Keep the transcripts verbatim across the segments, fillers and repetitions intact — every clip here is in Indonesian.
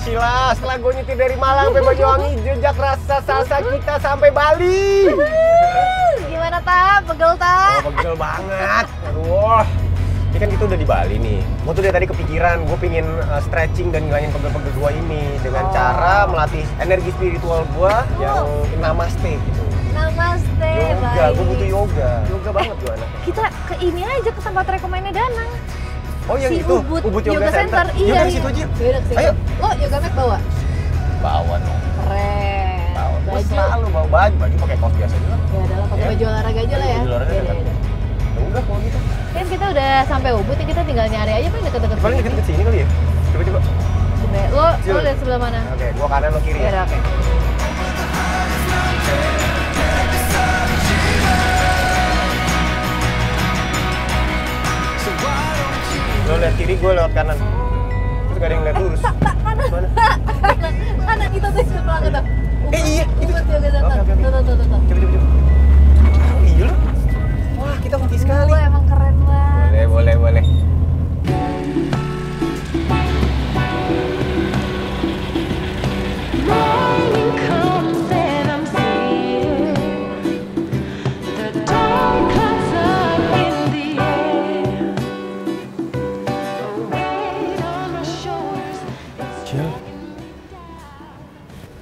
Sheila. Setelah gue nyetir dari Malang sampai Banyuwangi, jejak rasa salsa kita sampai Bali. Gimana, Ta? Pegel, Ta? Oh, pegel banget. Aduh. Ini kan kita udah di Bali nih. Gue tuh dari tadi kepikiran, gue pingin uh, stretching dan ngilangin pegel-pegel gue ini dengan oh. cara melatih energi spiritual gue oh. yang namaste gitu. Namaste, yoga. Baik. Gue butuh yoga. Yoga banget eh, gue anak. Kita ke ini aja ke tempat rekomennya Danang. Oh yang si itu, Ubud, Ubud Yoga, Yoga Center. Center. Iya, yoga di situ aja. Yaudah, ayo. Lo yoga mat bawa? Bawa dong. Keren. Bawa. Gue selalu bawa baju, baju pakai kaos biasa juga. Ya adalah pakai yeah. baju olahraga aja lah ya. Baju olahraga ya, ya. Ya udah kalau gitu. Kan kita udah sampai Ubud, ya kita tinggal nyari aja paling deket-deket sini. Paling deket-deket sini kali ya? Coba-coba. Lo, lo lihat sebelah mana? Oke, okay, gua kanan, lo kiri ya? Yaudah, oke. Okay. Lo lihat kiri, gue lewat kanan. Terus gak ada yang lihat lurus. Tak, tak, kanan. Mana? Kanan, kanan itu tuh sudah pelan kata. Eh iya, itu. Oke, oke, oke. Coba, coba, coba. Oh iya lo. Wah, kita hoki sekali. Wah, emang keren banget. Boleh, boleh, boleh.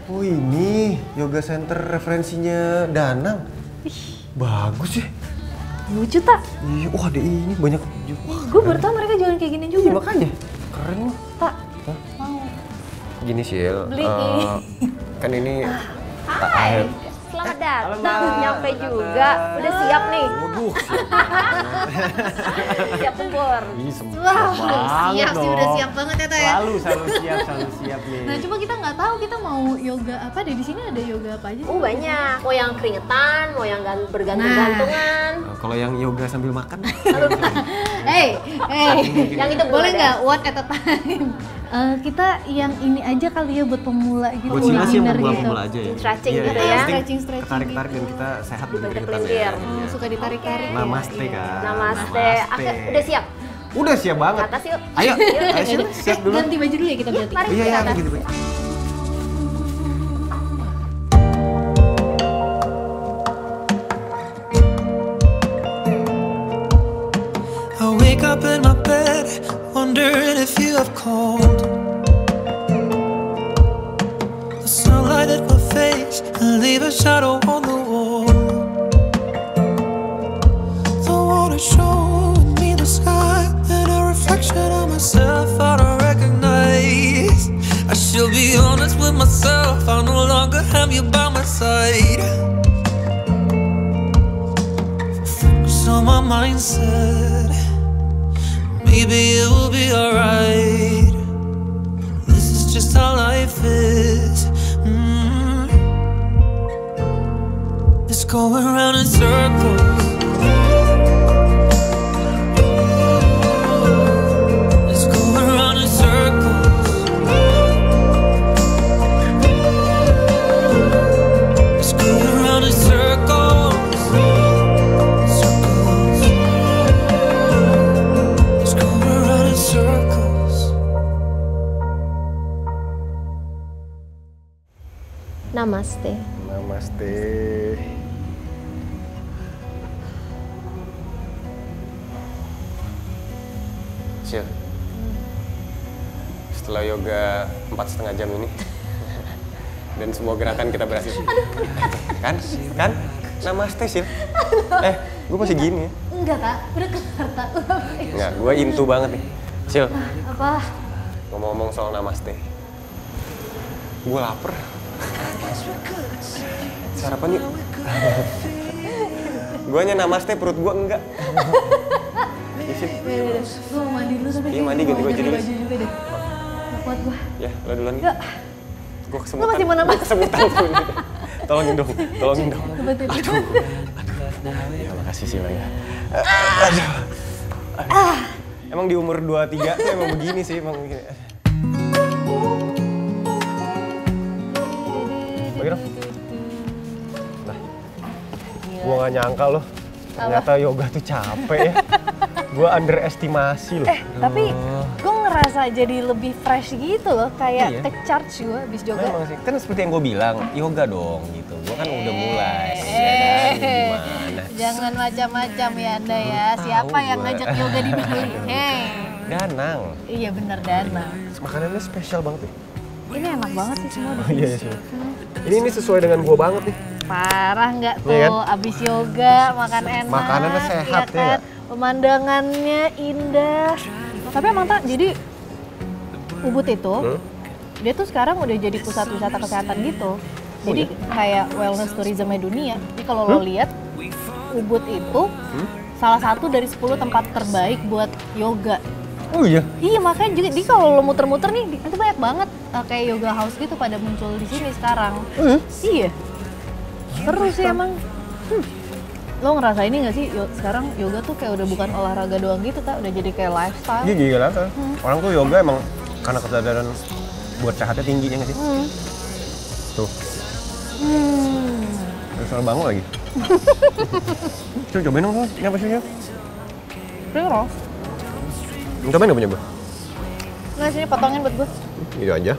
Oh ini yoga center referensinya Danang. Ih, bagus ya. Lucu tak? Iya, wah ada ini banyak. Gue baru tau mereka jualan kayak gini juga. Iya makanya, keren loh. Tak, mau. Gini Sheila, uh, kan ini tak akhir. Selamat datang, nyampe juga. Udah siap nih. Waduh, siap tempur. Wah, siap sih, udah siap banget ya, Ta ya. Selalu, selalu siap, selalu siap nih. Nah, cuma kita nggak tahu kita mau yoga apa deh. Di sini ada yoga apa aja sih? Oh, banyak. Mau yang keringetan, mau yang bergantung-gantungan. Kalau yang yoga sambil makan. Hei, hei. Yang itu boleh nggak? One at a time. Uh, kita yang ini aja kali ya buat pemula gitu. Buat Sheila sih yang pemula-pemula aja ya. Stretching yeah, gitu ya. Stretching-stretching tarik-tarik gitu. Dan kita sehat dan keringetan. Oh, suka ditarik-tarik. Okay. Namaste iya. Kan. Namaste. Namaste. Aku, udah siap? Udah siap banget. Atas yuk. Ayo. Ayo Sheila, siap dulu. Ganti baju dulu ya kita berarti. Iya, iya, iya gitu. I wake up in my bed, wondering if you have called. The sunlight at my face and leave a shadow on the wall. The water showing me the sky and a reflection of myself I don't recognize. I should be honest with myself, I no longer have you by my side. Focus on my mindset. Maybe it will be alright. This is just how life is. Mm. It's going round in circles. It's going round in circles. It's going round in circles. Namaste. Namaste. Sheila, hmm. setelah yoga empat setengah jam ini dan semua gerakan kita berhasil, kan? Kan? Namaste Sheila. Eh, gue masih gini ya? Enggak tak, udah kelar tak. Enggak, gue intu banget nih. Sheila. Apa? Ngomong-ngomong soal namaste, gue lapar. Sarapan yuk. Gue hanya namaste, perut gue enggak. Isin. Gue mau mandi dulu sampai. Iya mandi ganti baju dulu. Gak kuat gue. Ya, lo duluan ya. Gue kesemutan. Lo masih mau namaste? Kesemutan gue. Tolongin dong, tolongin dong. Aduh. Ya makasih sih banyak. Aduh. Emang di umur dua puluh tiga tuh emang begini sih, emang begini. Nah, gue gak nyangka loh, ternyata yoga tuh capek ya. Gue underestimasi loh. Eh, tapi gue ngerasa jadi lebih fresh gitu loh, kayak iya. Take charge gue abis yoga. Memang sih, kan seperti yang gue bilang, yoga dong gitu. Gue kan eee. udah mulai, eee. ya gimana? Jangan macam-macam ya Anda ya, Tau siapa gua. yang ngajak yoga di Bali? Hei. Danang. Iya bener Danang. Makanannya spesial banget ya? Ini enak banget sih semua. Oh, iya, iya. Hmm. Ini, ini sesuai dengan gue banget nih. Parah nggak tuh, ya, kan? Abis yoga, makan enak. Makanannya sehat ya, kan? ya? Pemandangannya indah. Tapi emang tak, jadi Ubud itu, hmm? dia tuh sekarang udah jadi pusat wisata kesehatan gitu. Jadi oh, iya? kayak wellness tourism-nya dunia. Jadi kalau hmm? lo lihat, Ubud itu hmm? salah satu dari sepuluh tempat terbaik buat yoga. Oh iya? Iya, makanya juga, jadi kalau lo muter-muter nih, itu banyak banget uh, kayak yoga house gitu pada muncul di sini sekarang. Hmm? Iya. Seru sih emang. Hmm. Lo ngerasa ini nggak sih sekarang yoga tuh kayak udah bukan olahraga doang gitu, tak? Udah jadi kayak lifestyle. Iya, jadi lifestyle. Hmm. Orang tuh yoga emang karena kesadaran buat sehatnya tinggi, ya nggak sih? Hmm. Tuh. Hmm. Terus salah bangun lagi. Coba cobain dong, tuh. Nyapa sih, ya? Seru. Cobain nggak punya, Bu? Nggak, sini potongin buat gue. Gitu aja.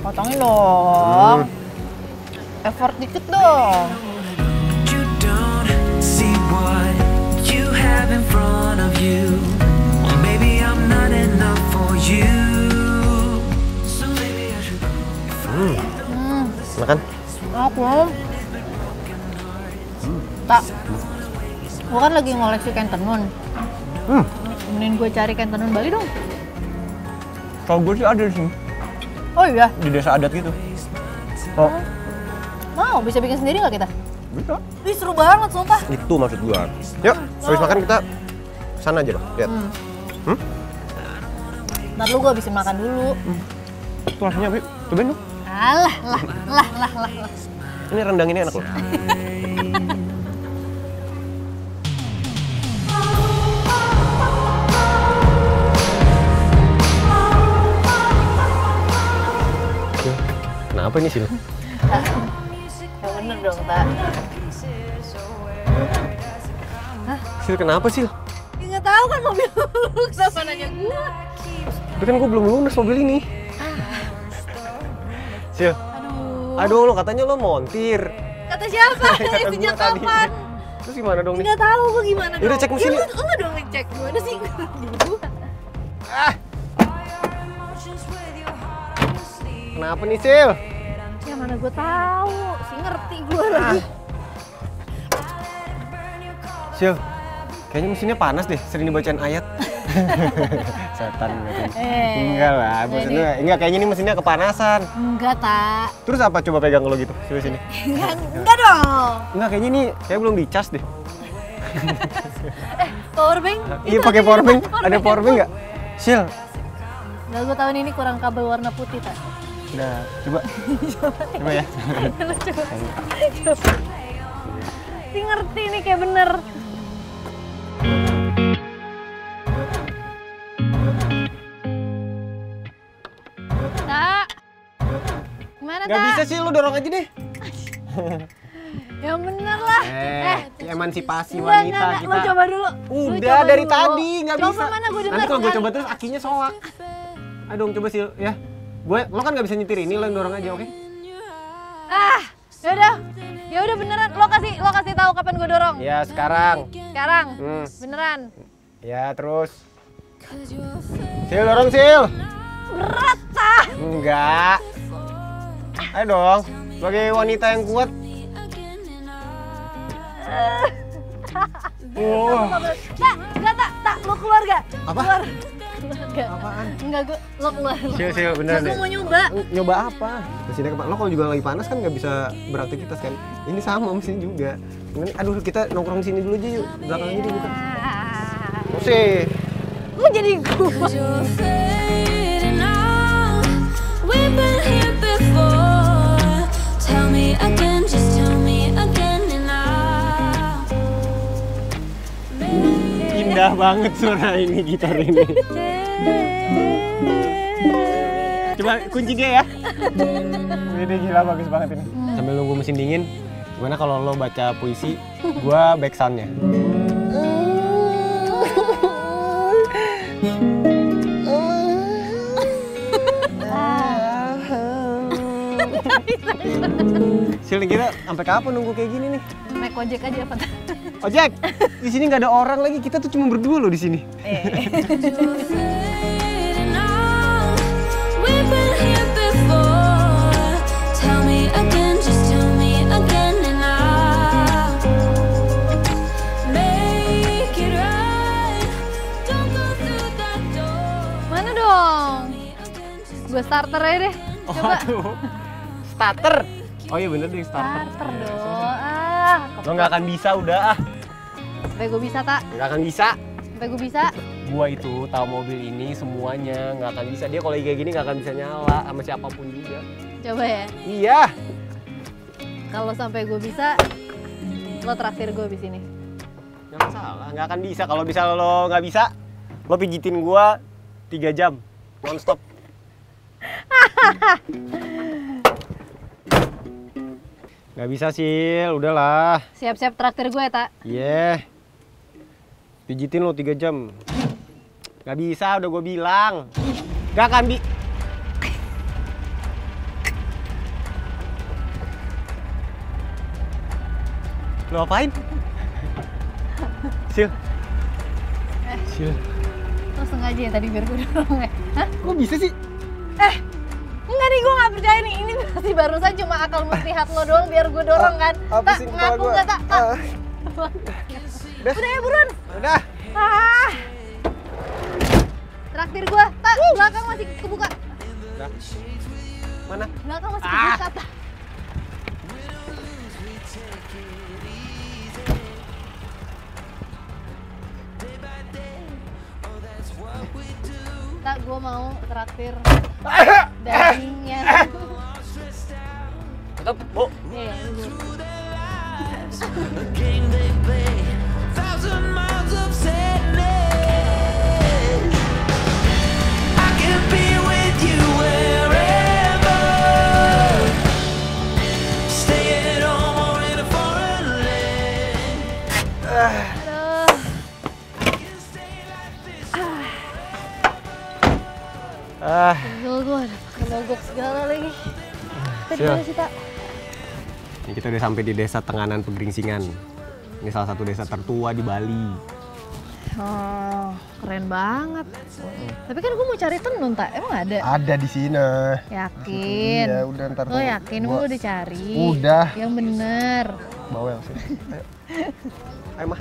Potongin dong. Hmm. Effort dikit dong. You don't see what you have in front of you. Well, maybe I'm not enough for you. So maybe I should. Hmm. Hmm. Makan. Aku. Hmm. Tak. Gua kan lagi ngoleksi kain tenun. Hmm. Mending gue cari kain tenun Bali dong. Kalau gue sih ada di sini. Oh iya. Di desa adat gitu. Oh. Hmm. Mau, bisa bikin sendiri nggak kita? Bisa. Ih, seru banget, sumpah. Itu maksud gua. Yuk, hmm, habis makan kita sana aja dong, lihat. Hmm? hmm? Ntar lu gua habisin makan dulu. Hmm. Itu rasanya, Bi. Cobain dong. Alah, lah, lah, lah, lah, lah. Ini rendang ini enak loh. Kenapa ini sih lu? Bener dong, tak. Hah? Sil, kenapa sih? Ya nggak tahu kan mobil lu, kenapa nanya gue? Tapi kan gue belum lunas mobil ini. Sil. Aduh. Aduh, lo katanya lo montir. Kata siapa? Kata sejak kapan? Terus gimana dong nih? Nggak tahu gue gimana dong. Udah cek mesin. Ya lo dong ngecek, gimana sih? Ah. Kenapa nih, Sil? Ya mana gue tahu. Ngerti gue lagi. Sil, kayaknya mesinnya panas deh, sering dibacain ayat. Setan. Eh, enggak lah, maksudnya enggak, kayaknya ini mesinnya kepanasan. Enggak, tak. Terus apa, coba pegang lo gitu, sini sini. Enggak, enggak dong. Enggak, kayaknya ini kayak belum di-charge deh. Eh, power bank? Iya, pakai power bank. Ada power bank enggak? Sil. Enggak, gue tahun ini kurang kabel warna putih, tak. Udah, coba. coba. Coba ya. coba. coba. Si ngerti nih kayak bener. Tak. Gimana, tak? Gak bisa sih, lu dorong aja deh. Yang bener lah. Eh, eh emansipasi wanita enggak, enggak. kita. Lo coba dulu. Udah coba dari dulu. tadi, gak coba bisa. Mana gua Nanti kalau gue coba terus akinya solak. Ayo dong, coba sih ya. Gue, lo kan nggak bisa nyetir ini, lo yang dorong aja, oke? Okay? Ah, yaudah, yaudah beneran, lo kasih, lo kasih tahu kapan gue dorong. Ya sekarang. Sekarang, hmm. beneran. Ya terus. Sil, dorong Sil. Berat, ah. Enggak. Ayo dong, sebagai wanita yang kuat. Oh. Tak, enggak tak, tak, lo keluar gak? Apa? Keluar. Enggak. Apaan? Enggak, gue lo keluar. Sil, Sil, beneran deh. Gue mau nyoba. Nyoba apa? Mesinnya kepanas. Lo kalau juga lagi panas kan nggak bisa beraktivitas kan? Ini sama mesin juga. Ini, aduh, kita nongkrong sini dulu aja yuk. Belakang aja deh bukan. Masih. Lo jadi gue. Indah banget suara ini, gitar ini. Coba kunci dia ya. Ini gila, bagus banget ini. Sambil nunggu mesin dingin, gimana kalau lo baca puisi, gua back sound-nya. Sil, kita sampai kapan nunggu kayak gini nih? Naik ojek aja apa? Ojek. Di sini nggak ada orang lagi, kita tuh cuma berdua loh di sini. Mana dong? Gue starter aja deh. Coba. Oh, starter. Oh iya bener deh, starter. Starter dong. Ah, lo nggak akan bisa udah ah. Sampai gue bisa tak? Nggak akan bisa. Sampai gue bisa. Gua itu tahu mobil ini semuanya, nggak akan bisa. Dia kalau kayak gini nggak akan bisa nyala sama siapapun juga. Coba ya. Iya. Kalau sampai gue bisa, lo traktir gue di sini. Nggak masalah, nggak akan bisa. Kalau bisa lo nggak bisa, lo pijitin gue tiga jam nonstop. Nggak bisa sih, udahlah. Siap-siap traktir gue ya, tak? Iya. Yeah. Pijitin lo tiga jam. Nggak bisa, udah gue bilang. Nggak akan bi... Lo apain? Sil. Eh. Sil. Lo sengaja ya tadi biar gue dorong ya? Hah? Kok bisa sih? Eh. Enggak nih, gue nggak percaya nih. Ini pasti barusan cuma akal muslihat lo doang biar gue dorong kan? Uh, tak, ngaku nggak, tak? Tak. Uh. Udah. Udah ya, buruan. Udah. Ah. Traktir gua. Tak, uh. belakang masih kebuka. Udah. Mana? Belakang masih ah. kebuka, tak. Tak, gua mau traktir dagingnya. Tetep, Bu. Iya, Bu. Thousand miles of sadness. I can be with you wherever. Stay at home or in a foreign land. Aduh. Ah. Gila gue ada pake mogok segala lagi. Tadi mana sih, Pak? Ini kita udah sampai di desa Tenganan Pegringsingan. Ini salah satu desa tertua di Bali. Oh, keren banget. Mm. Tapi kan gue mau cari tenun, tak? Emang ada? Ada di sini. Yakin? Iya, udah ntar. Lo yakin gue udah cari? Udah. Yang bener. Bawel sih. Ayo. Ayo, mah.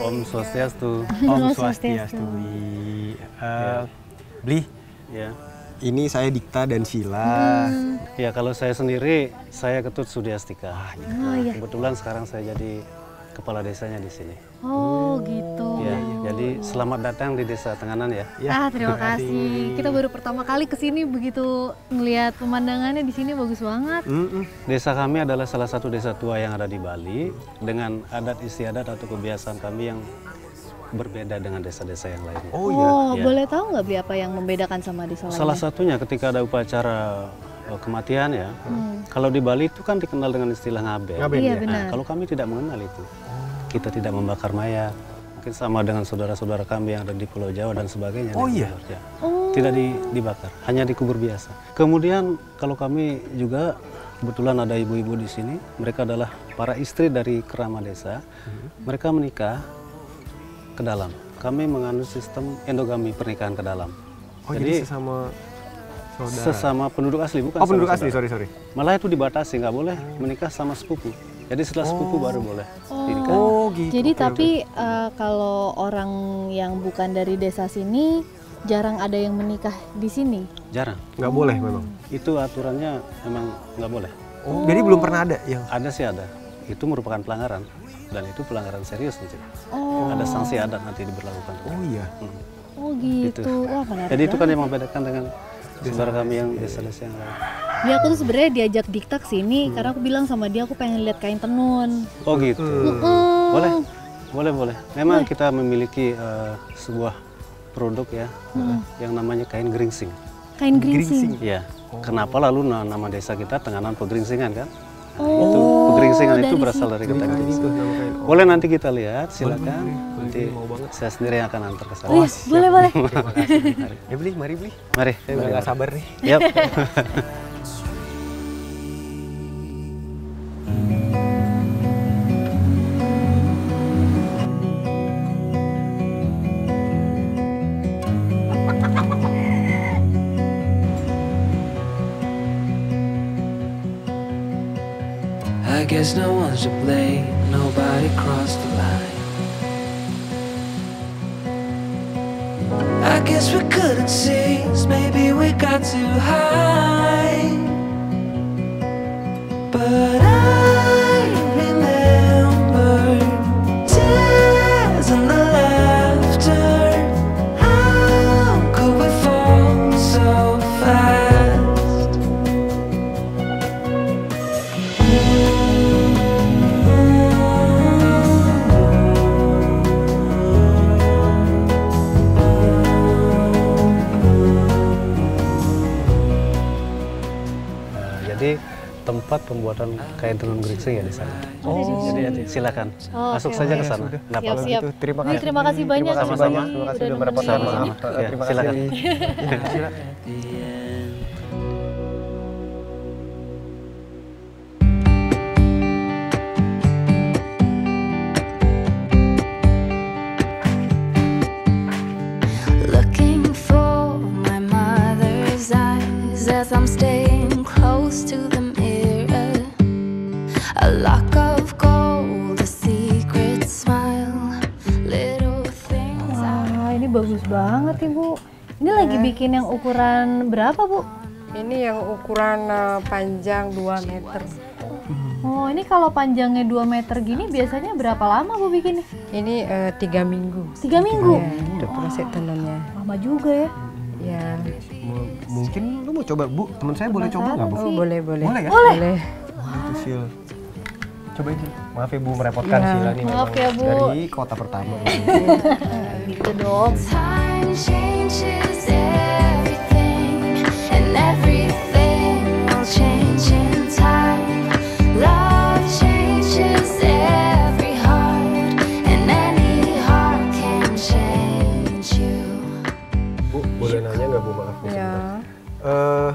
Om Swastiastu. Om Swastiastu. Uh, Bli, ya. Ini saya Dikta dan Sheila. Hmm. Ya kalau saya sendiri, saya Ketut Sudiastika. Ah, gitu. Oh, iya. Kebetulan sekarang saya jadi kepala desanya di sini. Oh gitu. Ya, jadi selamat datang di desa Tenganan ya. Ya. Ah terima kasih. Kita baru pertama kali kesini begitu melihat pemandangannya di sini bagus banget. Mm -mm. Desa kami adalah salah satu desa tua yang ada di Bali dengan adat istiadat atau kebiasaan kami yang berbeda dengan desa-desa yang lainnya. Oh iya. Oh, ya. Boleh tahu nggak Bli apa yang membedakan sama desa lainnya? Salah satunya ketika ada upacara kematian ya. Hmm. Kalau di Bali itu kan dikenal dengan istilah ngabe. Ngabe iya, ya? Nah, kalau kami tidak mengenal itu. Kita tidak membakar mayat. Mungkin sama dengan saudara-saudara kami yang ada di Pulau Jawa dan sebagainya. Oh iya. Pulau, ya. Oh. Tidak di, dibakar, hanya dikubur biasa. Kemudian kalau kami juga kebetulan ada ibu-ibu di sini, mereka adalah para istri dari kerama desa. Hmm. Mereka menikah ke dalam. Kami menganut sistem endogami pernikahan ke dalam. Oh, jadi, jadi sesama Saudara. Sesama penduduk asli, bukan? Oh, penduduk asli, sorry, sorry. Malah itu dibatasi, nggak boleh menikah sama sepupu. Jadi setelah oh. sepupu baru boleh dinikah. Oh, gitu. Jadi okay, tapi okay. Uh, kalau orang yang bukan dari desa sini, jarang ada yang menikah di sini? Jarang. Nggak oh. boleh memang? Itu aturannya memang nggak boleh. Oh. Jadi belum pernah ada yang? Ada sih ada. Itu merupakan pelanggaran. Dan itu pelanggaran serius gitu. Oh. Ada sanksi adat nanti diberlakukan. Oh iya? Hmm. Oh gitu. Gitu. Wah, jadi itu kan yang membedakan dengan saudara kami yang desa-desa yang lain. Ya aku tuh sebenarnya diajak Dikta kesini hmm. karena aku bilang sama dia aku pengen lihat kain tenun. Oh gitu. Hmm. Boleh, boleh, boleh. Memang boleh. Kita memiliki uh, sebuah produk ya, hmm. yang namanya kain geringsing. Kain geringsing? Iya. Oh. Kenapa lalu nama desa kita Tenganan Pegringsingan kan? Nah, oh, itu Pegringsingan itu berasal dari kata Geringsing. Boleh nanti kita lihat, silakan. Boleh, nanti boleh, saya sendiri yang akan antar ke sana. Oh, boleh, boleh. Terima kasih. Ya, beli, mari beli. Mari, saya nggak sabar nih. Yap. I guess no one's to blame, nobody crossed the line. I guess we couldn't see, maybe we got too high. But I remember tears and the laughter. How could we fall so fast? Tempat pembuatan kain tenun geringsing ya di sana. Oh, jadi silakan oh, masuk okay, saja ke sana. Ya, siap, siap. Terima kasih. Terima kasih banyak. Terima kasih banyak. Terima kasih sudah merepotkan. Terima kasih. Silakan. Looking for my mother's eyes as I'm staying close to the a lock of gold, a secret smile, little things. Wah, ini bagus banget Ibu. Ini ya. Lagi bikin yang ukuran berapa Bu? Ini yang ukuran uh, panjang dua meter. Oh, ini kalau panjangnya dua meter gini biasanya berapa lama Bu bikin? Ini uh, tiga minggu. Tiga minggu? Ya, proses tenunnya. Lama juga ya? Ya. M mungkin lu mau coba Bu, teman saya boleh coba nggak Bu? Oh, boleh, boleh. Boleh ya? Boleh. Boleh. Gitu, Sil. Coba ini. Maaf Ibu merepotkan ya. Sila nih. Maaf ya Bu. Dari kota pertama. Gitu dong. Bu, boleh nanya nggak Bu? Maaf Bu. Ya. Uh,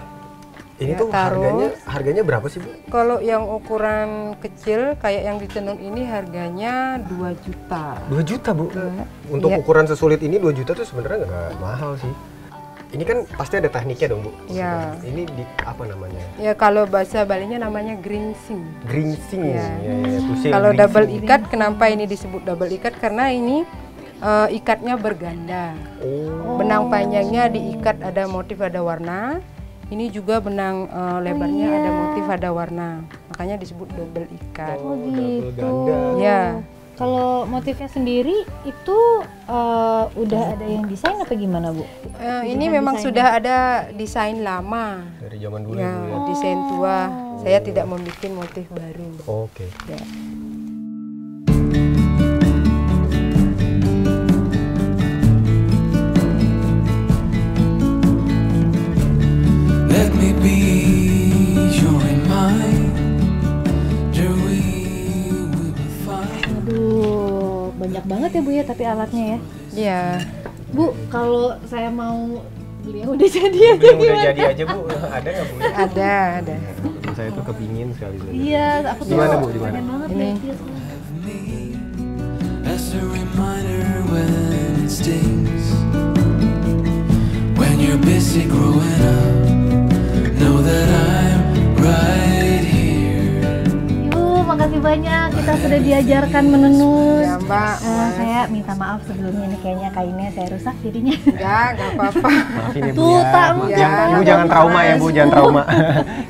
Ini ya, tuh taruh. harganya harganya berapa sih Bu? Kalau yang ukuran kecil kayak yang ditenun ini harganya dua juta. dua juta Bu? Hmm. Untuk ya. Ukuran sesulit ini dua juta tuh sebenarnya nggak mahal sih. Ini kan pasti ada tekniknya dong Bu. Ya. Ini di apa namanya? Ya kalau bahasa Balinya namanya greensing. Greensing. Ya. Ya, ya, ya. Kalau double ikat kenapa ini disebut double ikat? Karena ini uh, ikatnya berganda. Oh. Benang panjangnya diikat ada motif ada warna. Ini juga benang uh, lebarnya oh, iya. ada motif ada warna, makanya disebut double ikat. Oh gitu. Ya. Kalau motifnya sendiri itu uh, udah ada yang desain apa gimana Bu? Uh, ini memang desainnya? Sudah ada desain lama. Dari zaman dulu ya. ya. Oh. Desain tua. Oh. Saya tidak membuat motif baru. Oh, Oke. Okay. Ya. Aduh, banyak banget ya Bu ya, tapi alatnya ya. Iya. Bu, kalau saya mau beli yang udah jadi aja gimana? Udah jadi aja Bu, ada nggak Bu? Ada, ada. Saya tuh kepingin sekali. Iya, aku tuh gimana, Bu? Gimana? Pengen banget nih. Know that I'm right here. Ibu, makasih banyak. Kita sudah diajarkan menenun. Ya, Mbak. Uh, saya minta maaf sebelumnya nih, kayaknya kainnya saya rusak jadinya. Enggak, enggak apa-apa. Maafin ya, Bu. Tuh, ya. Bu, ya. Jangan, ya. Bu jangan trauma ya, Bu, jangan trauma.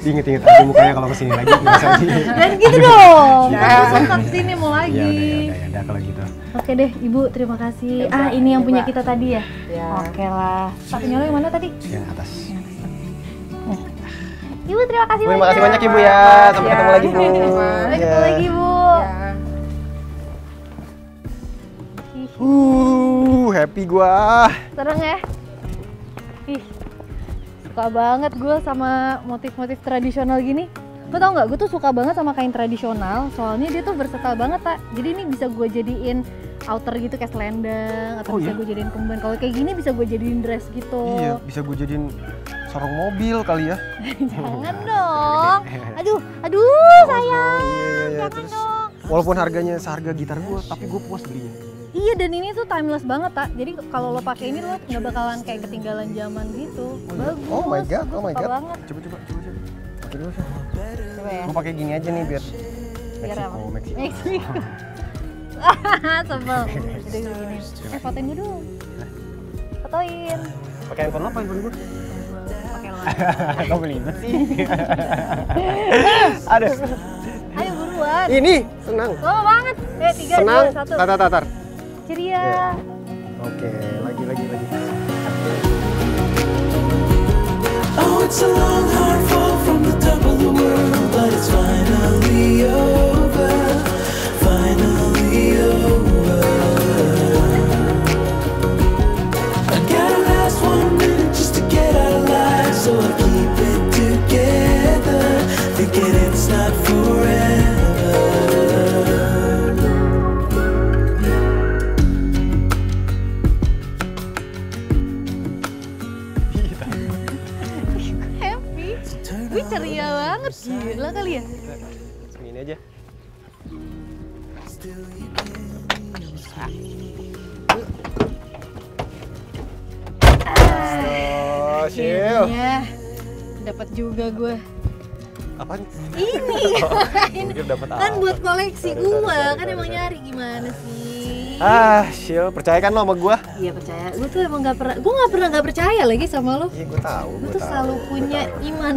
Diinget-inget aja mukanya kalau kesini lagi. Dan gitu dong. Rusak sini mau lagi. Ya, udah, ya, udah, ya, udah, kalau gitu. Oke deh, Ibu, terima kasih. Ya, ah, ini yang ya, punya kita tadi ya? Ya. Oke lah. Sapinya lo yang mana tadi? Yang atas. Ibu terima kasih, Bu, terima kasih banyak. banyak Ibu ya. Sampai ya. ketemu lagi Bu. Sampai ketemu lagi Bu. Ya. Uh, happy gua. Seneng ya? Ih, suka banget gua sama motif-motif tradisional gini. Lo tau nggak, gue tuh suka banget sama kain tradisional, soalnya dia tuh versatile banget, tak. Jadi ini bisa gue jadiin outer gitu kayak selendang, atau oh, bisa iya? gue jadiin kemben. Kalau kayak gini bisa gue jadiin dress gitu. Iya, bisa gue jadiin sarung mobil kali ya. Jangan dong. Aduh, aduh oh, sayang. Iya, iya, iya. Jangan Terus, dong. Walaupun harganya seharga gitar gue, tapi gue puas belinya. Iya, dan ini tuh timeless banget, tak. Jadi kalau lo pakai ini lo nggak bakalan kayak ketinggalan zaman gitu. Oh, bagus. Oh my god, oh my god. Coba, coba, coba, coba. Pakai dulu sih. Ya? Gue pakai gini aja nih biar Meksiko, Meksiko. Meksiko. Sebel. Jadi gini. Eh, fotoin gue dulu. Fotoin. Pakai handphone lo, handphone gue. Pakai lo. Kau belibet sih. Aduh. Ayo buruan. Ini senang. Lama banget. Eh, tiga, senang. dua, satu. Tatar, tatar. Ceria. Yeah. Oke, okay. lagi, lagi, lagi. Oh, it's a long hard fall from the top of the world, but it's finally over, finally over. I gotta last one minute just to get out alive, so I keep it together, thinking it's not gila kali ya? Segini aja. Ah, akhirnya dapat juga gue. Apaan? Ini. Ini kan buat koleksi gue, kan emang nyari gimana sih? Ah, Sheila, percaya kan lo sama gue? Iya percaya. Gue tuh emang nggak pernah, gue nggak pernah nggak percaya lagi sama lo. Iya gue tahu. Gue tuh selalu punya iman.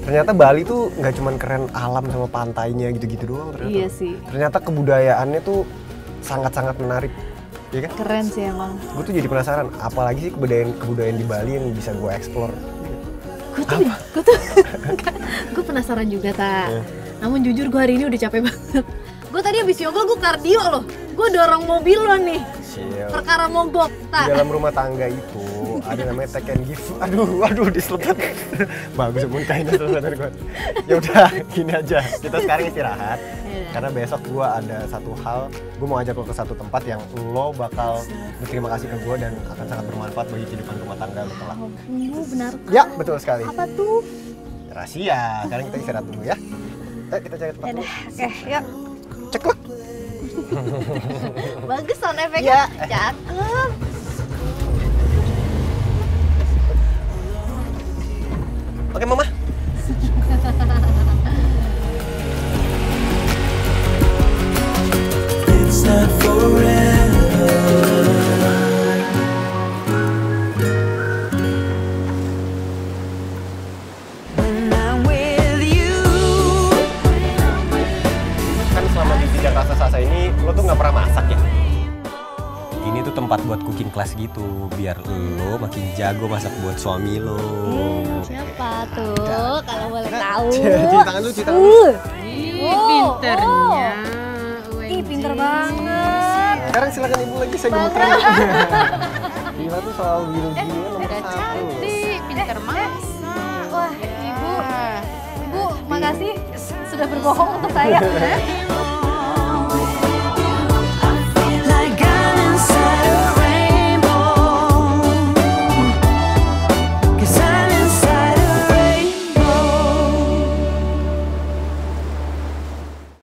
Ternyata Bali tuh nggak cuman keren alam sama pantainya gitu-gitu doang ternyata. Iya sih. Ternyata kebudayaannya tuh sangat-sangat menarik, ya kan? Keren sih emang. Gue tuh jadi penasaran, apalagi sih kebudayaan kebudayaan di Bali yang bisa gue eksplor. Gue tuh, gue tuh, gue penasaran juga tak. Yeah. Namun jujur gue hari ini udah capek banget. Gue tadi habis yoga gue kardio loh. Gue dorong mobil lo nih. Sial. Perkara mogok tak. Di dalam rumah tangga itu. Ada namanya take and give. Aduh, aduh diselipet. Bagus pun kainnya selesai gue. Ya udah, gini aja. Kita sekarang istirahat. Yeah. Karena besok gue ada satu hal. Gue mau ajak lo ke satu tempat yang lo bakal berterima kasih ke gue dan akan sangat bermanfaat bagi kehidupan rumah tangga lo kelak. Oh, benar. Ya, betul sekali. Apa tuh? Rahasia. Sekarang kita istirahat dulu ya. Eh, kita cari tempat dulu. Oke, yuk. Cekuk. Bagus sound efeknya. Yeah. Cakep. Oke, Mama. It's not forever. When I'm with you. Kan selama di Jejak Rasa Sasa ini, lo tuh nggak pernah masak ya? Ini tuh tempat buat cooking class gitu, biar lo makin jago masak buat suami lo. Hmm, siapa tuh? Ada. Kalau boleh tahu. Cuci tangan lu, cuci tangan. Uh. Ih, pinternya. Oh. Ih, pinter banget. Sekarang silakan ibu lagi, saya jemput. Gila tuh soal biologi nomor satu. Cantik, pinter masak. Wah, ibu, ibu makasih sudah berbohong untuk saya.